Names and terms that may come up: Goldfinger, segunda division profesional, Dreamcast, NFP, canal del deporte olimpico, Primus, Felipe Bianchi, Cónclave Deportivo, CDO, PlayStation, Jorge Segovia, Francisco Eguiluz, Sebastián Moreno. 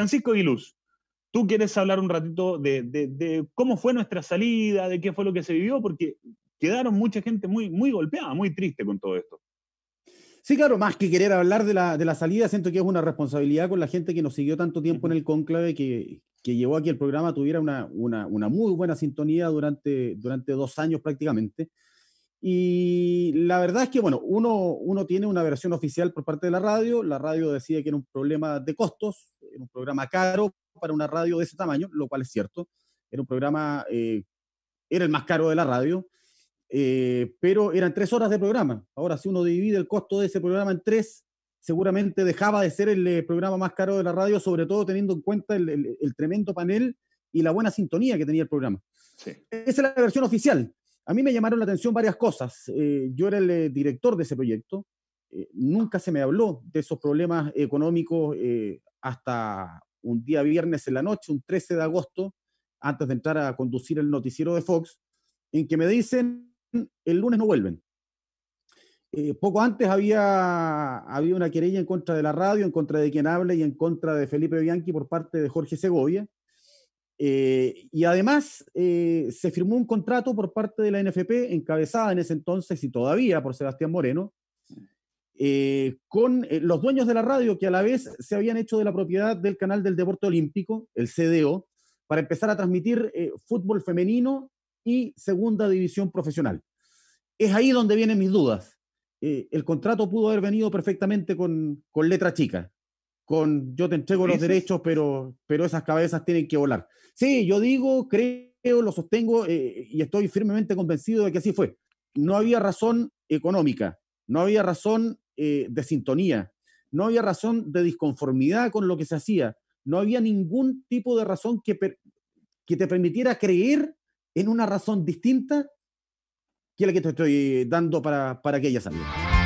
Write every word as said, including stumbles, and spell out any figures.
Francisco Eguiluz, tú quieres hablar un ratito de, de, de cómo fue nuestra salida, de qué fue lo que se vivió, porque quedaron mucha gente muy, muy golpeada, muy triste con todo esto. Sí, claro, más que querer hablar de la, de la salida, siento que es una responsabilidad con la gente que nos siguió tanto tiempo en el cónclave, que, que llevó a que el programa tuviera una, una, una muy buena sintonía durante, durante dos años prácticamente. Y la verdad es que, bueno, uno, uno tiene una versión oficial por parte de la radio, la radio decía que era un problema de costos, era un programa caro para una radio de ese tamaño, lo cual es cierto, era un programa, eh, era el más caro de la radio, eh, pero eran tres horas de programa. Ahora, si uno divide el costo de ese programa en tres, seguramente dejaba de ser el eh, programa más caro de la radio, sobre todo teniendo en cuenta el, el, el tremendo panel y la buena sintonía que tenía el programa. Sí. Esa es la versión oficial. A mí me llamaron la atención varias cosas. Eh, yo era el eh, director de ese proyecto. Eh, nunca se me habló de esos problemas económicos eh, hasta un día viernes en la noche, un trece de agosto, antes de entrar a conducir el noticiero de Fox, en que me dicen, el lunes no vuelven. Eh, poco antes había, había una querella en contra de la radio, en contra de Quien Habla y en contra de Felipe Bianchi por parte de Jorge Segovia. Eh, y además eh, se firmó un contrato por parte de la N F P, encabezada en ese entonces y todavía por Sebastián Moreno, eh, con eh, los dueños de la radio que a la vez se habían hecho de la propiedad del canal del deporte olímpico, el C D O, para empezar a transmitir eh, fútbol femenino y segunda división profesional. Es ahí donde vienen mis dudas. Eh, el contrato pudo haber venido perfectamente con, con letra chica, con yo te entrego los derechos, pero, pero esas cabezas tienen que volar. Sí, yo digo, creo, lo sostengo eh, y estoy firmemente convencido de que así fue. No había razón económica, no había razón eh, de sintonía, no había razón de disconformidad con lo que se hacía, no había ningún tipo de razón que, per que te permitiera creer en una razón distinta que la que te estoy dando para, para que ella salga.